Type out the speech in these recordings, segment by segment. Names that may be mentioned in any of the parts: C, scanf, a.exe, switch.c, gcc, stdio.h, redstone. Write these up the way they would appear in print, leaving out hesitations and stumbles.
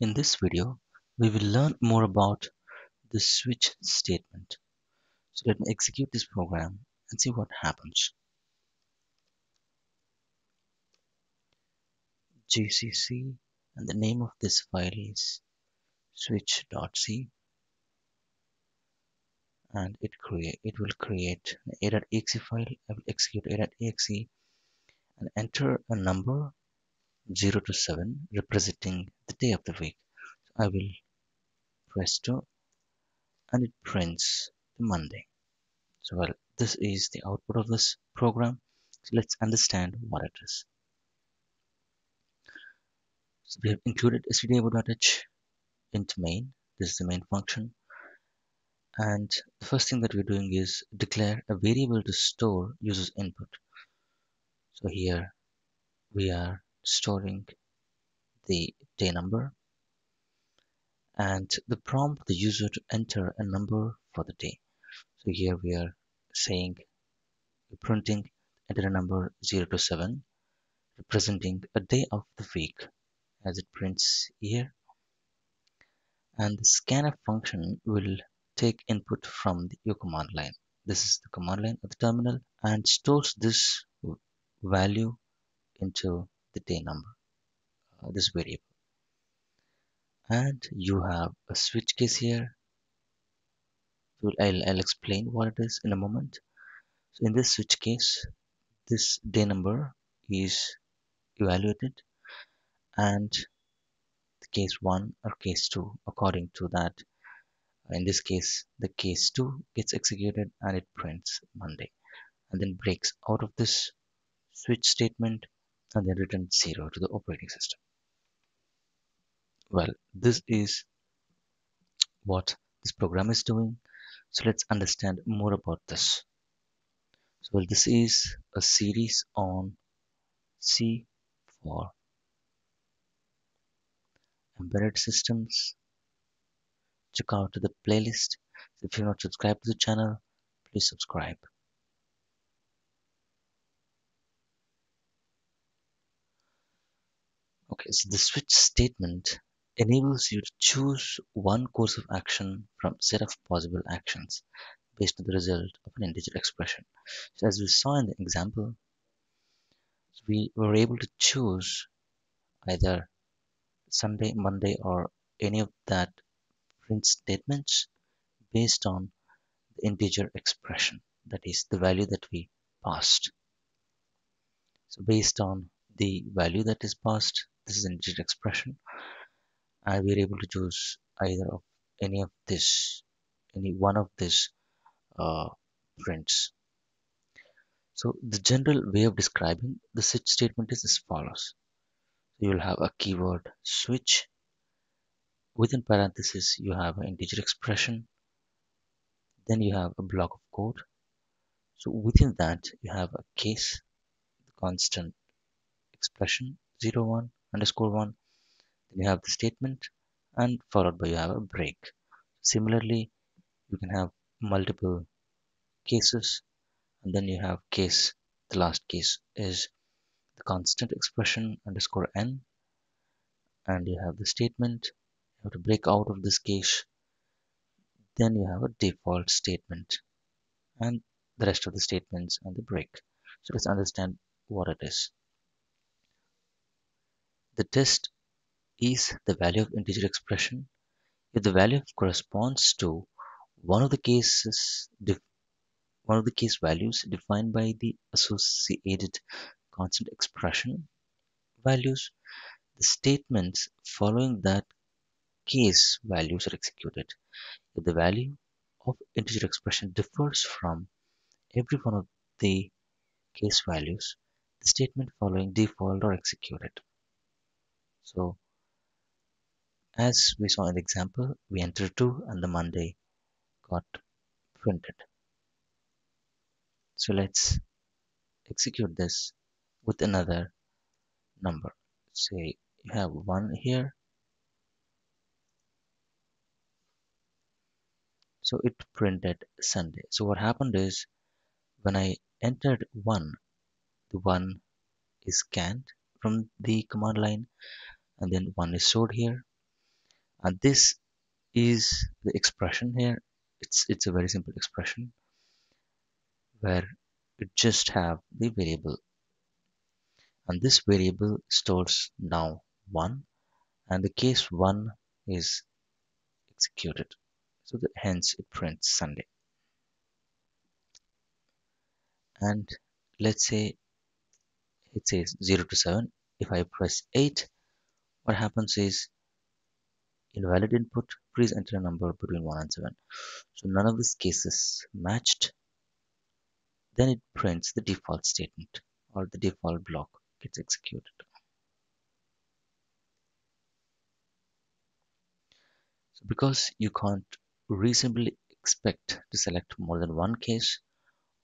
In this video, we will learn more about the switch statement. So let me execute this program and see what happens. gcc, and the name of this file is switch.c, and it will create an a.exe file. I will execute a.exe and enter a number 0 to 7 representing the day of the week. So I will press stop and it prints the Monday. So well, this is the output of this program. So let's understand what it is. So we have included stdio.h into main. This is the main function. And the first thing that we're doing is declare a variable to store user's input. So here we are storing the day number and the prompt the user to enter a number for the day. So here we are saying printing enter a number 0 to 7 representing a day of the week as it prints here. And the scanf function will take input from your command line. This is the command line of the terminal and stores this value into the day number, this variable. And you have a switch case here. I'll explain what it is in a moment. So in this switch case, this day number is evaluated and the case 1 or case 2 according to that. In this case, the case 2 gets executed and it prints Monday and then breaks out of this switch statement and then returns 0 to the operating system. Well, this is what this program is doing. So let's understand more about this. So well, this is a series on C for embedded systems. Check out the playlist. If you're not subscribed to the channel, please subscribe. Okay, so the switch statement enables you to choose one course of action from a set of possible actions based on the result of an integer expression. So as we saw in the example, we were able to choose either Sunday, Monday, or any of that print statements based on the integer expression, that is the value that we passed. So based on the value that is passed, this is an integer expression, and we are able to choose either of any one of these prints. So the general way of describing the switch statement is as follows. You will have a keyword switch. Within parentheses, you have an integer expression. Then you have a block of code. So within that, you have a case, the constant expression 0, 1, _1. Then you have the statement, and followed by you have a break. Similarly, you can have multiple cases, and then you have case. The last case is the constant expression _n, and you have the statement. You have to break out of this case, then you have a default statement and the rest of the statements and the break. So let's understand what it is. The test is the value of integer expression. If the value corresponds to one of the case values defined by the associated constant expression values, the statements following that case values are executed. If the value of integer expression differs from every one of the case values, the statement following default are executed. So as we saw in the example, we entered 2 and the Monday got printed. So let's execute this with another number. Say you have 1 here. So it printed Sunday. So what happened is, when I entered 1, the 1 is scanned from the command line and then 1 is stored here. and this is the expression here. It's a very simple expression where you just have the variable, and this variable stores now 1, and the case 1 is executed, so that hence it prints Sunday. And let's say it says 0 to 7. If I press 8, what happens is invalid input, please enter a number between 1 and 7. So none of these cases matched. Then it prints the default statement, or the default block gets executed. So because you can't reasonably expect to select more than one case,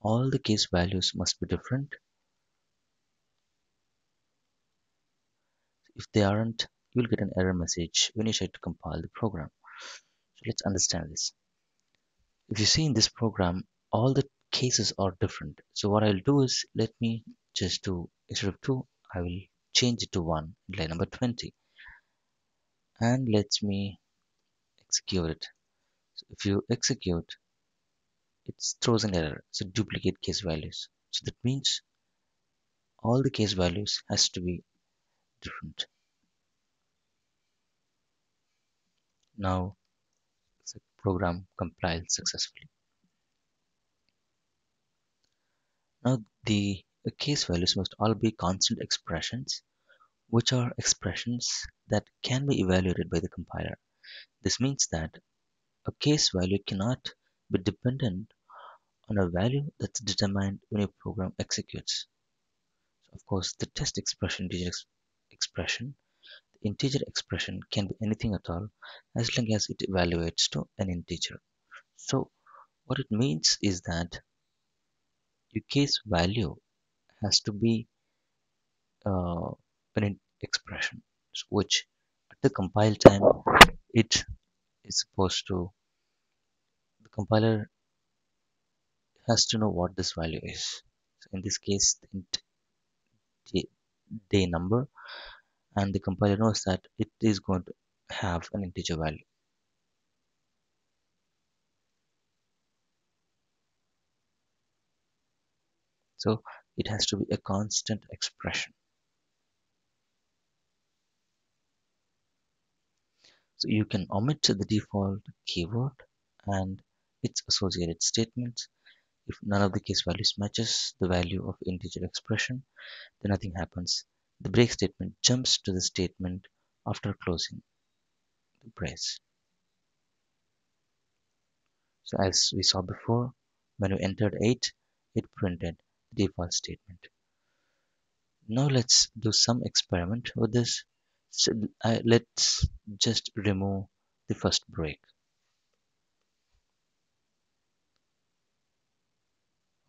all the case values must be different. If they aren't, you'll get an error message when you try to compile the program. So let's understand this. If you see in this program, all the cases are different. So what I'll do is, let me just do, instead of 2, I will change it to 1, line number 20. And let me execute it. So if you execute, it throws an error, so duplicate case values. So that means all the case values has to be different. Now the program compiles successfully. Now the case values must all be constant expressions, which are expressions that can be evaluated by the compiler. This means that a case value cannot be dependent on a value that's determined when your program executes. So of course, the test expression, the integer expression can be anything at all, as long as it evaluates to an integer. So what it means is that your case value has to be an expression, which at the compile time it is supposed to, the compiler has to know what this value is. So in this case, the day number, and the compiler knows that it is going to have an integer value. So it has to be a constant expression. So you can omit the default keyword and its associated statements. If none of the case values matches the value of integer expression, then nothing happens. The break statement jumps to the statement after closing the brace. So as we saw before, when we entered 8, it printed the default statement. Now let's do some experiment with this. So let's just remove the first break.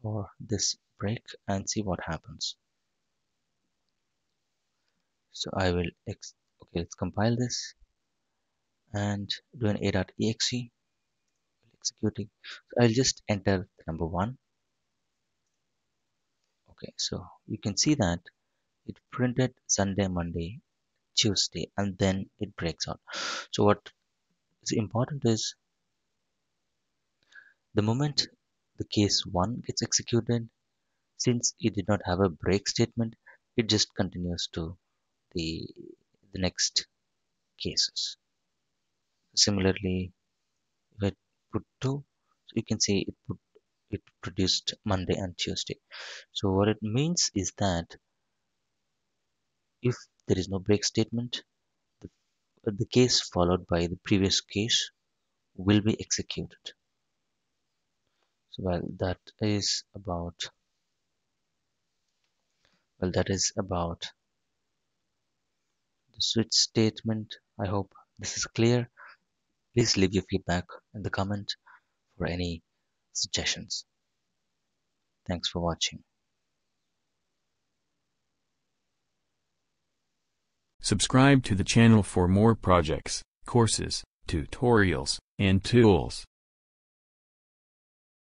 Or this break, and see what happens. So I will, okay, let's compile this and do an a.exe, executing. So I'll just enter number 1. Okay, so you can see that it printed Sunday, Monday, Tuesday, and then it breaks out. So what is important is, the moment the case 1 gets executed, since it did not have a break statement, it just continues to the next cases. Similarly, if I put 2, so you can see it produced Monday and Tuesday. So what it means is that if there is no break statement, the case followed by the previous case will be executed. So that is about the switch statement. I hope this is clear. Please leave your feedback in the comment for any suggestions. Thanks for watching. Subscribe to the channel for more projects, courses, tutorials, and tools.